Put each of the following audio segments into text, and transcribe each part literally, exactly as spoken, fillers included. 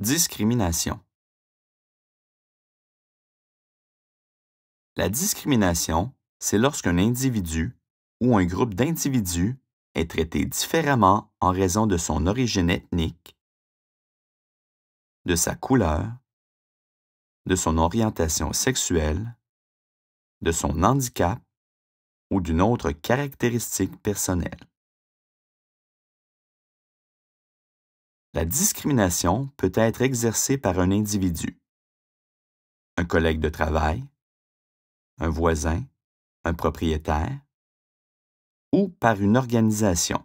Discrimination. La discrimination, c'est lorsqu'un individu ou un groupe d'individus est traité différemment en raison de son origine ethnique, de sa couleur, de son orientation sexuelle, de son handicap ou d'une autre caractéristique personnelle. La discrimination peut être exercée par un individu, un collègue de travail, un voisin, un propriétaire, ou par une organisation,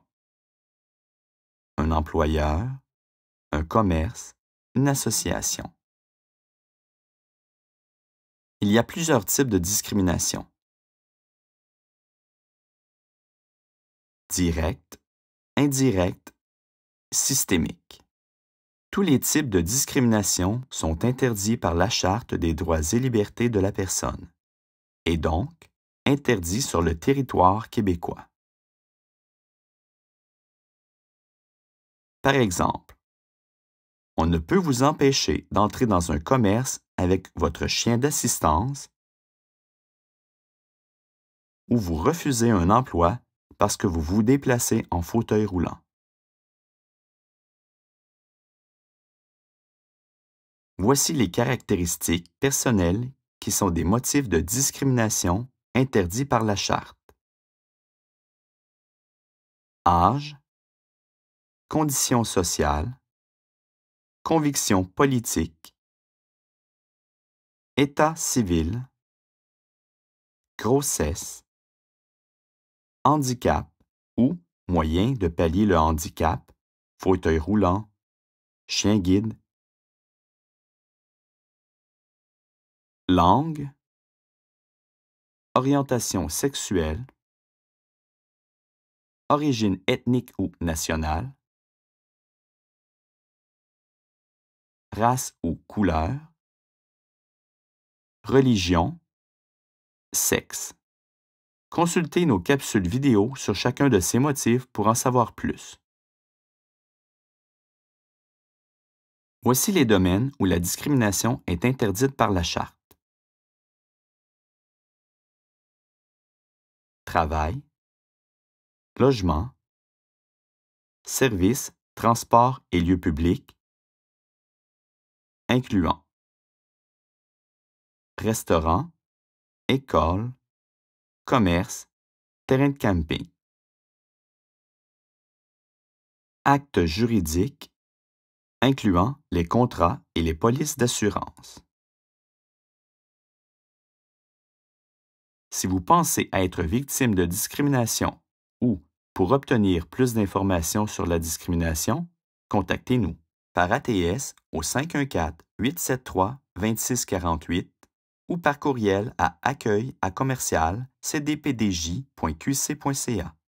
un employeur, un commerce, une association. Il y a plusieurs types de discrimination. Directe, indirecte, systémique. Tous les types de discrimination sont interdits par la Charte des droits et libertés de la personne, et donc interdits sur le territoire québécois. Par exemple, on ne peut vous empêcher d'entrer dans un commerce avec votre chien d'assistance ou vous refuser un emploi parce que vous vous déplacez en fauteuil roulant. Voici les caractéristiques personnelles qui sont des motifs de discrimination interdits par la Charte. Âge, conditions sociales, convictions politiques, état civil, grossesse, handicap ou moyen de pallier le handicap, fauteuil roulant, chien guide, langue, orientation sexuelle, origine ethnique ou nationale, race ou couleur, religion, sexe. Consultez nos capsules vidéo sur chacun de ces motifs pour en savoir plus. Voici les domaines où la discrimination est interdite par la Charte. Travail, logement, services, transports et lieux publics, incluant restaurants, écoles, commerces, terrains de camping. Actes juridiques, incluant les contrats et les polices d'assurance. Si vous pensez être victime de discrimination ou pour obtenir plus d'informations sur la discrimination, contactez-nous par A T S au cinq un quatre, huit sept trois, deux six quatre huit ou par courriel à accueil à commercial c d p d j point q c point c a.